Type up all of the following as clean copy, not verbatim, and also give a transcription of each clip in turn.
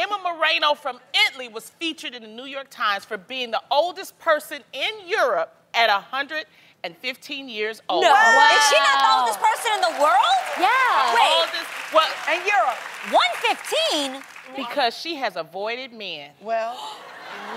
Emma Morano from Italy was featured in the New York Times for being the oldest person in Europe at 115 years old. No. Wow. Is she not the oldest person in the world? Yeah. Wait. Oldest, well, in Europe. 115? Because she has avoided men. Well.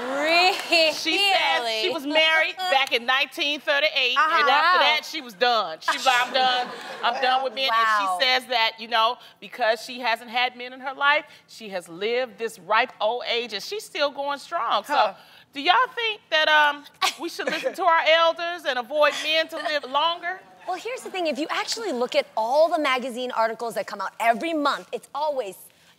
Really? She said she was married back in 1938, and after that, she was done. She was like, I'm done. I'm done with men. Wow. And she says that, you know, because she hasn't had men in her life, she has lived this ripe old age, and she's still going strong. Huh. So do y'all think that we should listen to our elders and avoid men to live longer? Well, here's the thing. If you actually look at all the magazine articles that come out every month, it's always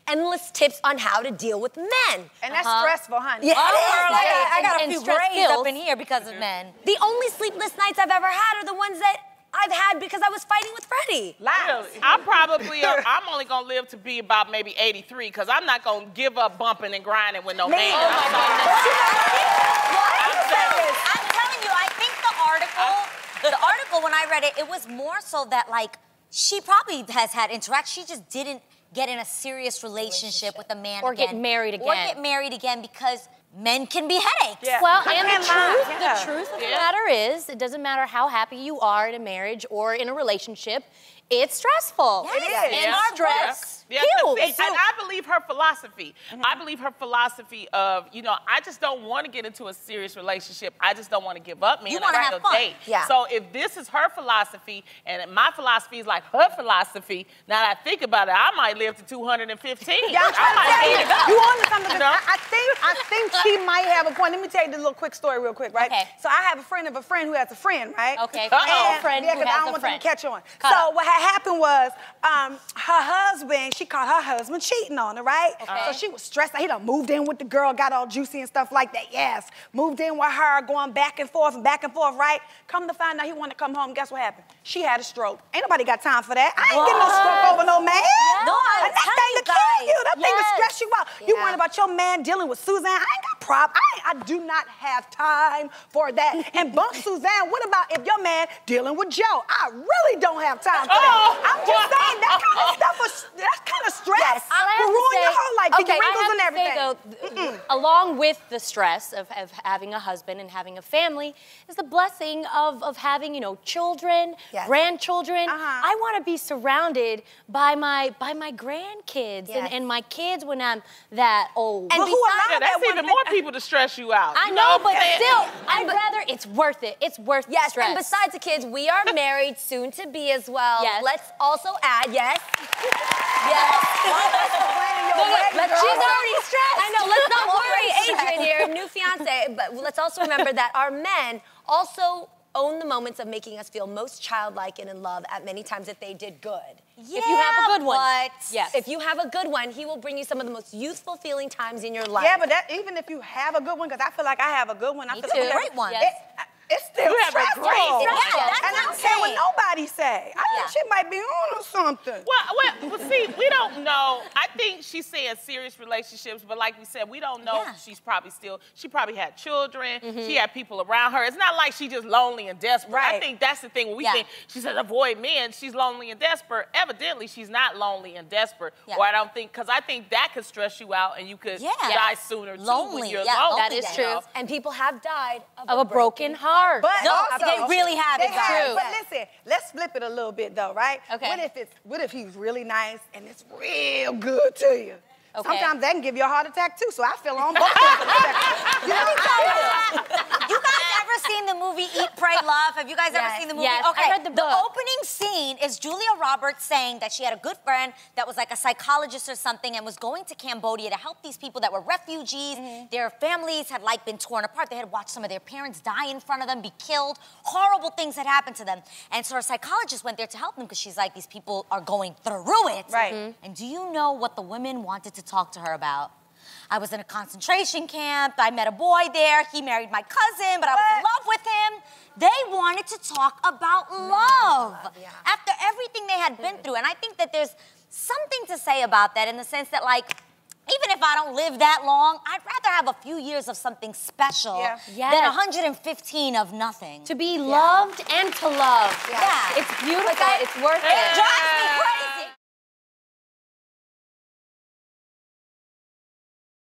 endless tips on how to deal with men. And that's stressful, honey. Yeah, oh, girl, I got a few grays up in here because of men. The only sleepless nights I've ever had are the ones that I've had because I was fighting with Freddie. Lies. Really? I'm only gonna live to be about maybe 83 because I'm not gonna give up bumping and grinding with no man. Oh my goodness. I'm telling you, I think the article when I read it, it was more so that like she probably has had interaction. She just didn't get in a serious relationship with a man or again. Or get married again. Or get married again because men can be headaches. Yeah. Well, and the truth of the matter is, it doesn't matter how happy you are in a marriage or in a relationship, it's stressful. Yes. It is. And yeah. Stress. Yeah. Yeah. And I believe her philosophy. I believe her philosophy of, you know, I just don't want to get into a serious relationship. I just don't want to give up, man. You want to have fun. Yeah. So if this is her philosophy and my philosophy is like her philosophy, now that I think about it, I might live to 215. Yeah, I might give it up. You want to come to this? I think she might have a point. Let me tell you the little quick story real quick, right? Okay. So I have a friend of a friend who has a friend, right? Okay. Uh-oh. Yeah, because I don't want them to catch on. So what happened was her husband, she caught her husband cheating on her, right? Okay. So she was stressed out. He done moved in with the girl, got all juicy and stuff like that. Yes. Moved in with her, going back and forth, right? Come to find out he wanted to come home. Guess what happened? She had a stroke. Ain't nobody got time for that. I ain't getting no stroke over no man. Yes. No, I'm telling you guys. That thing to stress you out. Yeah. You worrying about your man dealing with Suzanne. I ain't got problems. I do not have time for that. And bump Suzanne, what about if your man dealing with Joe? I really don't have time for that. I'm just saying that kind of stuff was that kind of stress will ruin your whole life. Okay, wrinkles and everything. Though, along with the stress of having a husband and having a family is the blessing of having, you know, children, grandchildren. I want to be surrounded by my grandkids and my kids when I'm that old. And well, that's even more people to stress you out. I know, but still, I'd rather it's worth it. It's worth the stress. And besides the kids, we are married soon to be as well. Yes. Let's also add, she's already stressed. I know, let's not worry, Adrienne here, new fiance, but let's also remember that our men also own the moments of making us feel most childlike and in love at many times that they did good. Yeah, if you have a good one. Yes. If you have a good one, he will bring you some of the most youthful feeling times in your life. Yeah, but that, even if you have a good one, because I feel like I have a good one. I feel like a great one. Yes. It's still stressful. And I don't care what nobody say. I think she might be on or something. Well, see, we don't know. I think she's saying serious relationships, but like we said, we don't know. She's probably still, she probably had children. She had people around her. It's not like she's just lonely and desperate. I think that's the thing. When we think she said avoid men, she's lonely and desperate. Evidently, she's not lonely and desperate. Or I don't think, because I think that could stress you out and you could die sooner too when you're lonely. That is true. And people have died of a broken heart. But no, also, they really have it. True. But listen, let's flip it a little bit though, right? Okay. What if he's really nice and it's real good to you? Okay. Sometimes that can give you a heart attack too. So I feel on both sides. You guys ever seen the movie Eat, Pray, Love? Have you guys ever seen the movie? Yes. Okay. I read the book. The opening scene is Julia Roberts saying that she had a good friend that was like a psychologist or something and was going to Cambodia to help these people that were refugees. Their families had like been torn apart. They had watched some of their parents die in front of them, be killed. Horrible things had happened to them. And so her psychologist went there to help them because she's like, these people are going through it. Right. And do you know what the women wanted to talk to her about? I was in a concentration camp, I met a boy there, he married my cousin, but I was in love with him. They wanted to talk about love. After everything they had been through. And I think that there's something to say about that in the sense that like, even if I don't live that long, I'd rather have a few years of something special than 115 of nothing. To be loved and to love. It's beautiful, it's worth it. It drives me crazy.